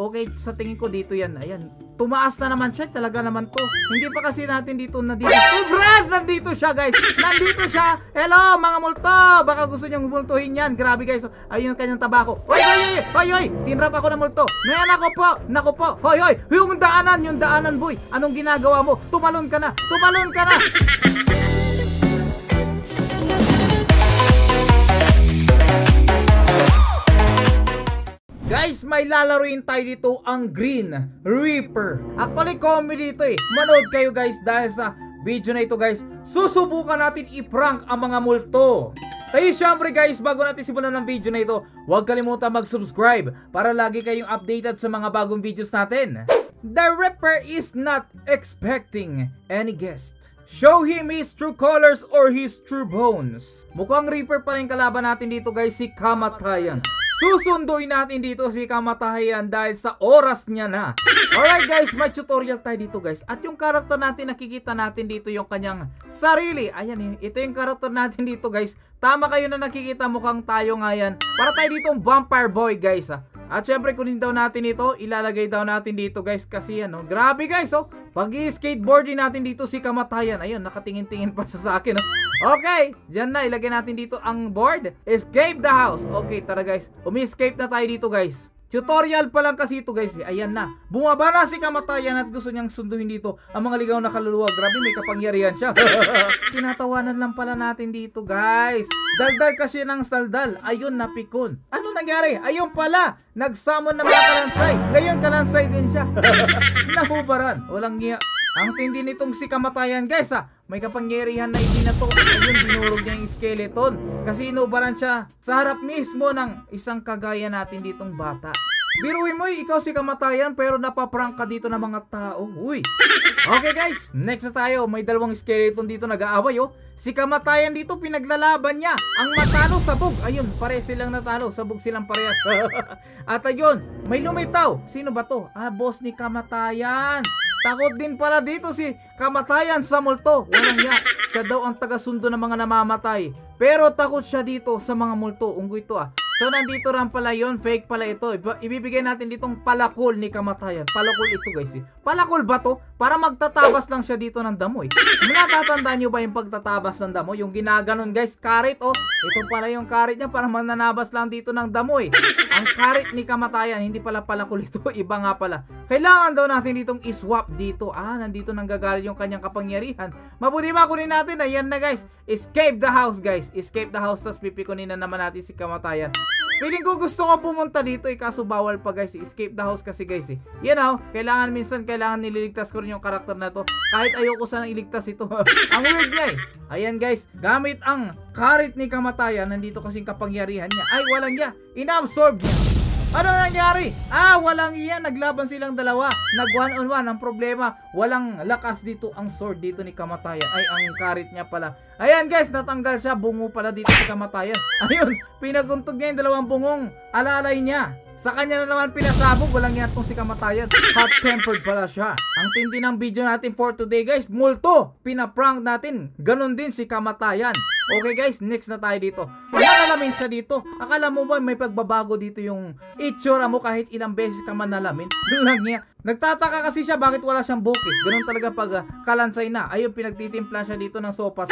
Okay, sa tingin ko dito yan. Ayan, tumaas na naman siya. Talaga naman to. Hindi pa kasi natin dito nadito. Oh Brad, nandito siya guys. Nandito siya. Hello mga multo. Baka gusto nyong multuhin yan. Grabe guys. Ayun yung kanyang tabako. Hoy, hoy, hoy, hoy. Tinrap ako na multo. Ngayon ako po. Naku po. Hoy, hoy. Yung daanan boy. Anong ginagawa mo? Tumalon ka na. Tumalon ka na. Guys, may lalaroin tayo dito ang Green Reaper. Actually, comedy ito eh. Manood kayo guys dahil sa video na ito guys. Susubukan natin i-prank ang mga multo. Kaya syempre guys, bago natin simulan ng video na ito, huwag kalimutan mag-subscribe para lagi kayong updated sa mga bagong videos natin. The Reaper is not expecting any guest. Show him his true colors or his true bones. Mukhang Reaper pa rin kalaban natin dito guys, si Kamatayan. Susunduin natin dito si Kamatayan dahil sa oras niya na. Alright guys, may tutorial tayo dito guys. At yung karakter natin, nakikita natin dito yung kanyang sarili. Ayan, ito yung karakter natin dito guys. Tama kayo na nakikita, mukhang tayo nga yan. Para tayo dito ang vampire boy guys. At syempre kunin daw natin ito, ilalagay daw natin dito guys. Kasi ano, grabe guys oh. Pag i-skateboarding natin dito si Kamatayan. Ayun, nakatingin-tingin pa siya sa akin oh. Okay, dyan na, ilagay natin dito ang board. Escape the house. Okay, tara guys, umi-escape na tayo dito guys. Tutorial pa lang kasi ito guys. Ayan na, bumaba na si Kamatayan at gusto niyang sunduhin dito ang mga ligaw na kaluluwa. Grabe, may kapangyarihan siya. Tinatawanan lang pala natin dito guys. Daldal kasi ng saldal. Ayun, napikon. Ano nangyari? Ayun pala, nagsummon ng mga kalansay. Ngayon kalansay din siya. Nahubaran, walang niya. Ang tindi nitong si Kamatayan guys ha. May kapangyarihan na ibinato. Ayun, binurog niya yung skeleton kasi inubaran siya sa harap mismo ng isang kagaya natin ditong bata. Biruin mo ikaw si Kamatayan pero napaprank ka dito ng mga tao. Uy. Okay guys, next na tayo. May dalawang skeleton dito nag-aaway oh. Si Kamatayan dito pinaglalaban niya. Ang matalo sabog. Ayun, pare silang natalo. Sabog silang parehas. At ayun, may lumitaw. Sino ba to? Ah, boss ni Kamatayan. Takot din pala dito si Kamatayan sa multo. Walang yak. Siya daw ang tagasundo ng mga namamatay. Pero takot siya dito sa mga multo. Unggoy to ah. So nandito rin pala yun. Fake pala ito. Ibibigay natin ditong palakol ni Kamatayan. Palakol ito guys eh. Palakol ba to? Para magtatabas lang siya dito ng damo eh. Natatandaan nyo ba yung pagtatabas ng damo? Yung ginaganon guys. Karit oh. Ito pala yung karit niya. Para mananabas lang dito ng damo eh. Ang karit ni Kamatayan. Hindi pala palakol ito. Iba nga pala. Kailangan daw natin ditong iswap dito. Ah, nandito nanggagaling yung kanyang kapangyarihan. Mabuti ba kunin natin? Ayan na guys. Escape the house guys. Escape the house. Tapos pipikunin na naman natin si Kamatayan. Piling ko gusto ko pumunta dito eh, kaso bawal pa guys, escape the house kasi guys eh. You know, kailangan nililigtas ko rin yung karakter na to. Kahit ayoko sanang iligtas ito. Ang weird na eh. Ayan guys, gamit ang karit ni Kamatayan, nandito kasing kapangyarihan niya. Ay, walang niya, inaabsorb niya. Ano nangyari? Ah, walang iyan. Naglaban silang dalawa. Nag one on one. Ang problema, walang lakas dito ang sword dito ni Kamatayan. Ay, ang karit niya pala. Ayan guys, natanggal siya. Bungo pala dito si Kamatayan. Ayun, pinaguntog niya yung dalawang bungong alalay niya. Sa kanya na naman pinasabog. Walang iyan tong si Kamatayan. Hot-tempered pala siya. Ang tindi ng video natin for today guys. Multo, pinaprank natin. Ganon din si Kamatayan. Okay guys, next na tayo dito. Nakalamin siya dito. Akala mo ba may pagbabago dito yung itsura mo kahit ilang beses ka man nalamin? Lang niya. Nagtataka kasi siya bakit wala siyang buki. Ganun talaga pag kalansay na. Ayun, pinagtitimpla siya dito ng sopas.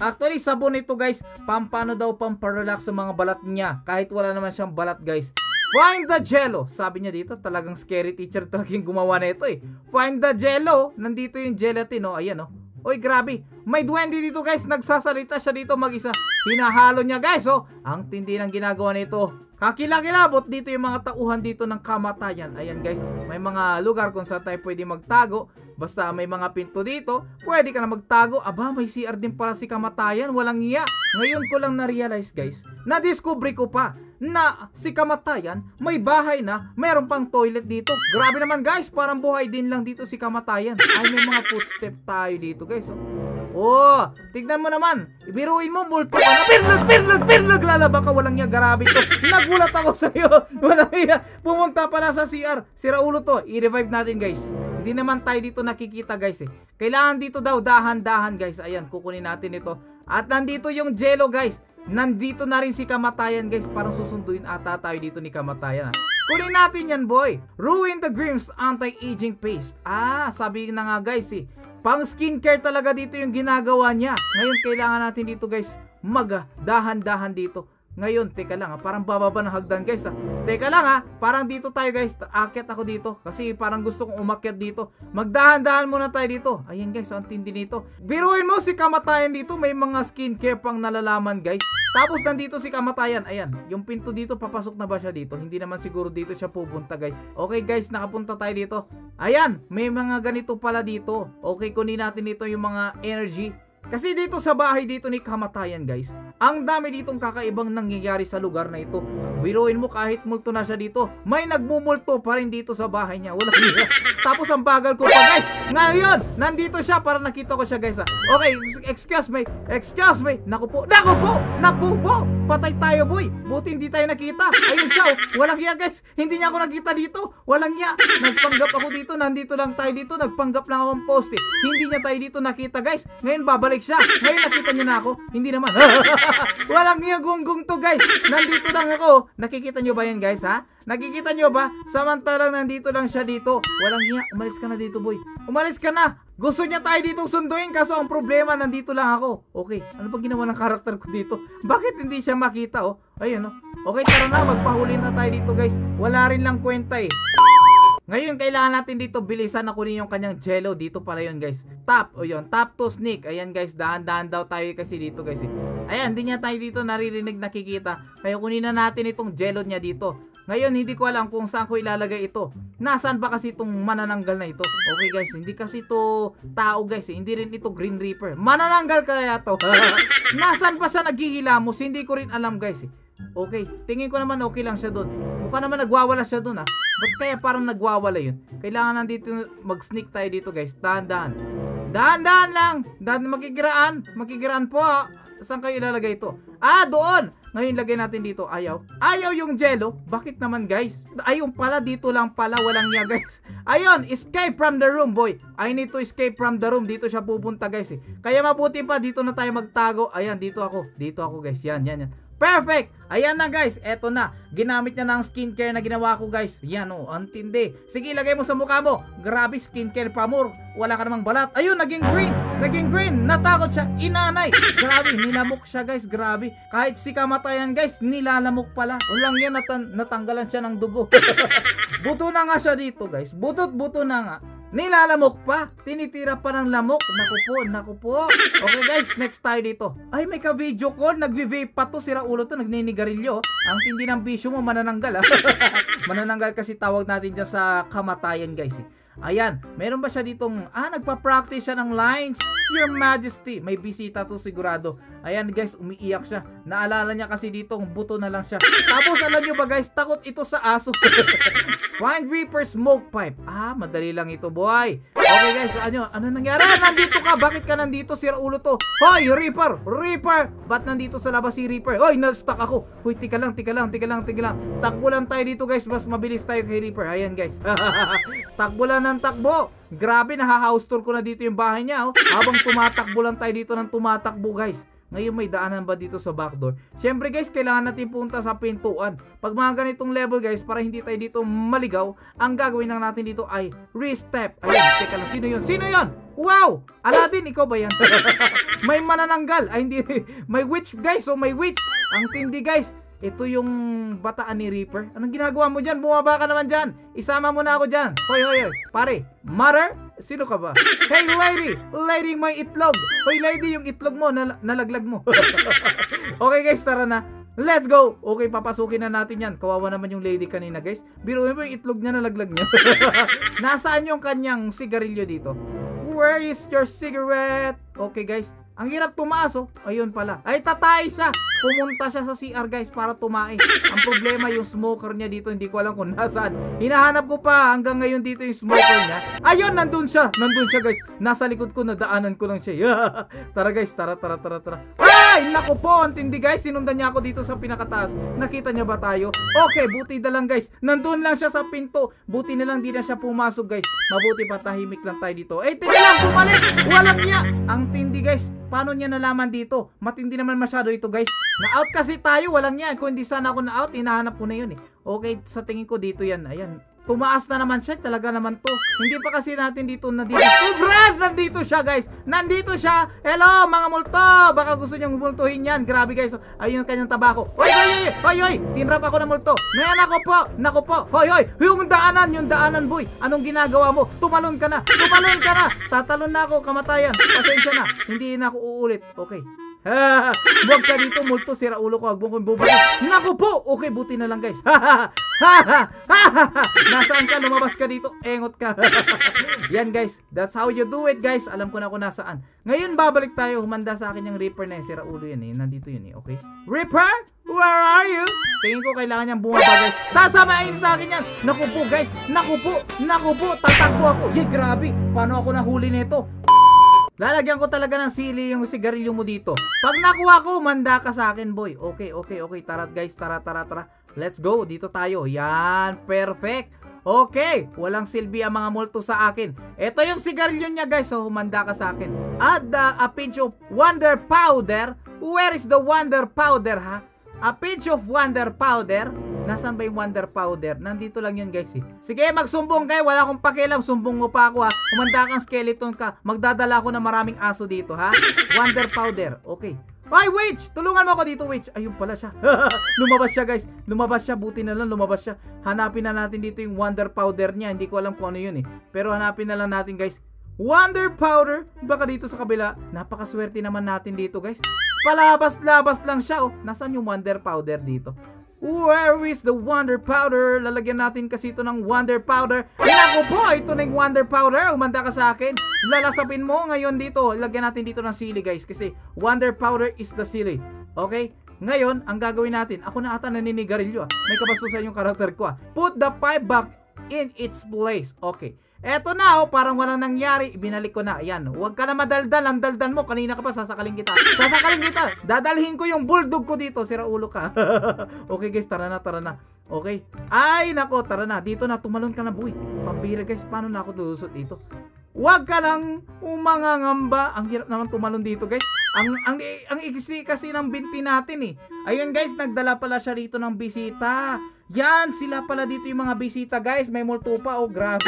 Actually, sabon ito guys. Pampano daw pamparelax sa mga balat niya. Kahit wala naman siyang balat guys. Find the jello. Sabi niya dito, talagang scary teacher talagang gumawa na ito eh. Find the jello. Nandito yung gelatin oh. Ayan oh. Oy, grabe. May duwende dito guys. Nagsasalita siya dito mag-isa. Hinahalo niya guys oh. Ang tindi ng ginagawa nito. Kakilakilabot dito yung mga tauhan dito ng Kamatayan. Ayan guys. May mga lugar kung saan tayo pwede magtago. Basta may mga pinto dito. Pwede ka na magtago. Aba, may CR din pala si Kamatayan. Walang iya. Ngayon ko lang na-realize guys. Na-discovery ko pa na si Kamatayan may bahay na meron pang toilet dito. Grabe naman guys, parang buhay din lang dito si Kamatayan. Ay, may mga footstep tayo dito guys oh. Oh, tignan mo naman. Ibiruin mo, multo ka na. Pirlag, lalaba ka. Walang niya, grabe to. Nagulat ako sa'yo. Walang niya. Pumunta pala sa CR. Sira ulo to. I-revive natin guys. Hindi naman tayo dito nakikita guys eh. Kailangan dito daw dahan-dahan guys. Ayan, kukunin natin ito. At nandito yung jello guys. Nandito na rin si Kamatayan guys. Parang susunduin ata tayo dito ni Kamatayan ha. Kunin natin yan, boy. Ruin the Grims Anti-Aging Paste. Ah, sabi na nga guys eh. Pang skincare talaga dito yung ginagawa niya. Ngayon kailangan natin dito guys magdahan-dahan dito. Ngayon, teka lang ha, parang bababa ng hagdan guys ha. Teka lang ha, parang dito tayo guys. Aakyat ako dito kasi parang gusto kong umakyat dito. Magdahan-dahan muna tayo dito. Ayan guys, ang tindi nito. Biruin mo si Kamatayan dito, may mga skincare pang nalalaman guys. Tapos nandito si Kamatayan. Ayan, yung pinto dito, papasok na ba siya dito? Hindi naman siguro dito siya pupunta guys. Okay guys, nakapunta tayo dito. Ayan, may mga ganito pala dito. Okay, kunin natin dito yung mga energy. Kasi dito sa bahay dito ni Kamatayan guys, ang dami ditong kakaibang nangyayari sa lugar na ito. Biruin mo kahit multo na siya dito, may nagmumulto pa rin dito sa bahay niya. Wala. Tapos ang bagal ko pa guys. Ngayon, nandito siya para nakita ko siya guys ha. Okay, excuse me. Excuse me. Naku po. Naku po. Napupo. Patay tayo boy. Buti hindi tayo nakita. Ayun siya. Walang iya guys. Hindi niya ako nakita dito. Walang iya. Nagpanggap ako dito. Nandito lang tayo dito. Nagpanggap lang akong post eh. Hindi niya tayo dito nakita guys. Ngayon babalik siya. Ngayon nakita niya na ako. Hindi naman. Walang iya gunggong to guys. Nandito lang ako. Nakikita nyo ba yan guys ha? Nakikita nyo ba? Samantalang nandito lang siya dito. Walang iya. Umalis ka na dito boy. Umalis ka na. Gusto niya tayo dito sunduin. Kaso ang problema, nandito lang ako. Okay, ano pag ginawa ng karakter ko dito? Bakit hindi siya makita oh? Ayun oh. Okay, tara na. Magpahuli na tayo dito guys. Wala rin lang kwenta eh. Ngayon, kailangan natin dito bilisan na kunin yung kanyang jello. Dito pala yun guys. Tap, o yun, tap to sneak. Ayan guys, dahan-dahan daw tayo kasi dito guys eh. Ayan, hindi niya tayo dito naririnig nakikita. Kaya kunin na natin itong jello niya dito. Ngayon, hindi ko alam kung saan ko ilalagay ito. Nasaan ba kasi itong manananggal na ito? Okay guys, hindi kasi ito tao guys eh. Hindi rin ito Green Reaper. Manananggal kaya to? Nasaan ba siya naghihilamos? Hindi ko rin alam guys eh. Okay, tingin ko naman okay lang siya doon. Mukha naman nagwawala siya doon ah. Ba't kaya parang nagwawala yun? Kailangan nandito mag-sneak tayo dito guys. Dahan-dahan. Dahan-dahan lang. Dahan makikiraan. Makikiraan po ha. Saan kayo ilalagay ito? Ah, doon. Ngayon lagay natin dito. Ayaw. Ayaw yung jello. Bakit naman guys? Ayun pala. Dito lang pala. Walang niya guys. Ayun. Escape from the room boy. I need to escape from the room. Dito siya pupunta guys eh. Kaya mabuti pa. Dito na tayo magtago. Ayan. Dito ako. Dito ako guys. Yan. Yan. Perfect! Ayan na guys, eto na. Ginamit niya na ang skincare na ginawa ko guys. Yan o, antindi. Sige, lagay mo sa mukha mo. Grabe, skincare pa mo. Wala ka namang balat. Ayun, naging green. Naging green. Natakot siya. Inanay. Grabe, nilamok siya guys. Grabe. Kahit si Kamatayan guys, nilalamok pala. Walang yan, natanggalan siya ng dugo. Buto na nga siya dito guys. Butot-buto na nga. Nilalamok pa. Tinitira pa ng lamok. Naku po, naku po. Okay guys, next tayo dito. Ay, may ka-video call. Nagvi-vape pa to. Sira ulo to. Nagninigarilyo. Ang tindi ng bisyo mo, manananggal. Manananggal kasi tawag natin dyan sa Kamatayan guys. Ayan, meron ba siya ditong, nagpa-practice siya ng lines? Your Majesty. May bisita to sigurado. Ayan guys, umiiyak siya. Naalala niya kasi ditong buto na lang siya. Tapos alam nyo ba guys, takot ito sa aso. Find Reaper Smoke Pipe. Ah, madali lang ito, boy. Okay guys, ano nangyari? Nandito ka, bakit ka nandito? Sira ulo to. Hoy, Reaper! Reaper! Ba't nandito sa labas si Reaper? Hoy, na-stuck ako. Hoy, tika lang. Takbo lang tayo dito guys, mas mabilis tayo kay Reaper. Ayan guys. Takbo lang ng takbo. Grabe, naha-house tour ko na dito yung bahay niya. Oh. Habang tumatakbo lang tayo dito ng tumatakbo guys. Ngayon may daanan ba dito sa backdoor? Siyempre guys, kailangan natin punta sa pintuan. Pag mga ganitong level guys, para hindi tayo dito maligaw, ang gagawin lang natin dito ay re-step. Ayan, teka lang, sino yun? Sino yun? Wow! Aladdin, ikaw ba yan? May manananggal. Ay, hindi. May witch guys, so may witch. Ang tindi guys. Ito yung bataan ni Reaper. Anong ginagawa mo dyan? Bumaba ka naman dyan. Isama mo na ako dyan. Hoy. Pare, mother? Sino ka ba? Hey lady! Lady, may itlog. Hoy lady, yung itlog mo, nalaglag mo. Okay guys, tara na. Let's go! Okay, papasukin na natin yan. Kawawa naman yung lady kanina guys. Biruin mo yung itlog niya, nalaglag niya. Nasaan yung kanyang sigarilyo dito? Where is your cigarette? Okay guys. Ang hirap tumaas oh. Ayun pala. Ay, tatay siya. Pumunta siya sa CR guys para tumae. Ang problema yung smoker niya dito. Hindi ko alam kung nasaan. Hinahanap ko pa hanggang ngayon dito yung smoker niya. Ayun, nandun siya. Nandun siya guys. Nasa likod ko, nadaanan ko lang siya. Yeah. Tara guys, tara. Ay, naku po. Antindi guys. Sinundan niya ako dito sa pinakataas. Nakita niya ba tayo? Okay, buti na lang guys. Nandun lang siya sa pinto. Buti na lang di na siya pumasok guys. Mabuti pa tahimik lang tayo dito. Eh, tignan lang, bumalik. Walang niya. Ang tindi guys. Paano niya nalaman dito? Matindi naman masyado ito, guys. Na-out kasi tayo, walang yan. Kung hindi sana ako na-out, hinahanap ko na yun eh. Okay, sa tingin ko dito yan. Ayan. Tumaas na naman siya, talaga naman to. Hindi pa kasi natin dito nandito. Oh, Brad! Nandito siya, guys. Nandito siya. Hello, mga multo. Baka gusto niyong multuhin yan. Grabe, guys. Ayun ang kanyang tabako. Hoy, hoy, hoy, hoy. Tinrap ako ng multo. Ngayon ako po. Nako po. Hoy, hoy. Yung daanan, boy. Anong ginagawa mo? Tumalon ka na. Tumalon ka na. Tatalon na ako, kamatayan. Pasensya na. Hindi na ako uulit. Okay. Ha, huwag ka dito, multo, sira ulo ko, agbong kong bubay. Naku po! Okay, buti na lang, guys. Nasaan ka? Lumabas ka dito. Engot ka. Yan, guys. That's how you do it, guys. Alam ko na kung nasaan. Ngayon, babalik tayo. Humanda sa akin yung Reaper na yun. Sira ulo yan eh. Nandito yun eh. Okay? Reaper? Where are you? Tingin ko kailangan niyang bumaba, guys. Sasamain sa akin yan. Naku po, guys. Naku po. Naku po. Tatakbo ako. Yay, grabe. Paano ako nahuli nito? Lalagyan ko talaga ng sili yung sigarilyo mo dito. Pag nakuha ko, manda ka sa akin, boy. Okay, okay, okay. Tara, guys. Tara, tara, tara. Let's go. Dito tayo. Yan. Perfect. Okay. Walang silbi ang mga multo sa akin. Ito yung sigarilyo niya, guys. So, manda ka sa akin. Add a pinch of wonder powder. Where is the wonder powder, ha? A pinch of wonder powder. Nasaan ba yung wonder powder? Nandito lang yun, guys eh. Sige, magsumbong kayo. Wala akong pakialam. Sumbong mo pa ako, ha. Kumanda kang skeleton ka. Magdadala ako ng maraming aso dito, ha. Wonder powder. Okay. Ay, witch! Tulungan mo ako dito, witch. Ayun pala siya. Lumabas siya, guys. Lumabas siya. Buti na lang lumabas siya. Hanapin na natin dito yung wonder powder niya. Hindi ko alam kung ano yun eh. Pero hanapin na lang natin, guys. Wonder powder. Baka dito sa kabila. Napakaswerte naman natin dito, guys. Palabas-labas lang siya, oh. Nasaan yung wonder powder dito? Where is the wonder powder? Lalagyan natin kasi ito ng wonder powder. Naku po, ito na yung wonder powder. Humanda ka sa akin. Lalasapin mo ngayon dito. Lagyan natin dito ng sili, guys. Kasi wonder powder is the sili. Okay? Ngayon, ang gagawin natin. Ako na ata naninigarilyo, ah. May kabastusan yung karakter ko, ah. Put the pipe back in its place. Okay. Eto na, oh. Parang walang nangyari. Binalik ko na. Ayan. Huwag ka na madaldal. Ang daldal mo. Kanina ka pa. Sasakaling kita. Sasakaling kita. Dadalhin ko yung bulldog ko dito. Sira ulo ka. Okay, guys. Tara na. Tara na. Okay. Ay, nako. Tara na. Dito na. Tumalon ka na, boy. Pambira, guys. Paano na ako tulusot dito? Huwag ka lang umangangamba. Ang hirap naman tumalon dito, guys. Ang ikisi kasi ng binti natin eh. Ayun, guys, nagdala pala siya rito ng bisita. Yan, sila pala dito yung mga bisita, guys. May multo pa, oh, grabe.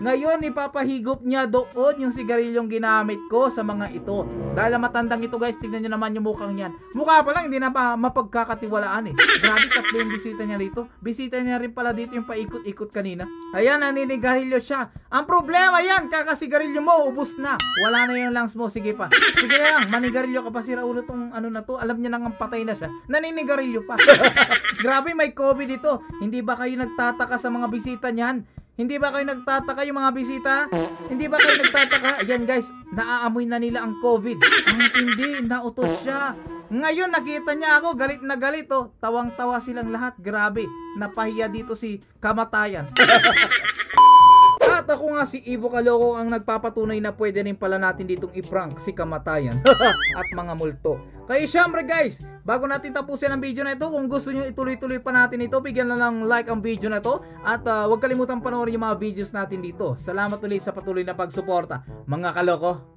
Ngayon, ipapahigop niya doon yung sigarilyong ginamit ko sa mga ito. Dahil matandang ito, guys, tignan nyo naman yung mukhang yan. Mukha pa lang, hindi na pa mapagkakatiwalaan eh. Grabe, tatlo yung bisita niya rito. Bisita niya rin pala dito yung paikot-ikot kanina. Ayan, naninigarilyo siya. Ang problema yan. Kakasigarilyo mo, ubos na. Wala na yung lungs mo, sige pa. Sige na lang, manigarilyo ka pa, sira ulo tong ano na to. Alam niya nang patay na siya, naninigarilyo pa. Grabe, may COVID ito. Hindi ba kayo nagtataka sa mga bisita niyan? Hindi ba kayo nagtataka yung mga bisita? Hindi ba kayo nagtataka? Ayan, guys, naaamoy na nila ang COVID. Ang hindi, nautot siya. Ngayon, nakita niya ako, galit na galit, oh. Tawang-tawa silang lahat, grabe. Napahiya dito si kamatayan. At ako nga si Evo Kaloko ang nagpapatunay na pwede rin pala natin ditong i-prank si kamatayan at mga multo. Kaya syempre, guys, bago natin tapusin ang video na ito, kung gusto nyo ituloy-tuloy pa natin ito, bigyan na lang like ang video na ito. At huwag kalimutan panoorin yung mga videos natin dito. Salamat ulit sa patuloy na pagsuporta, mga kaloko.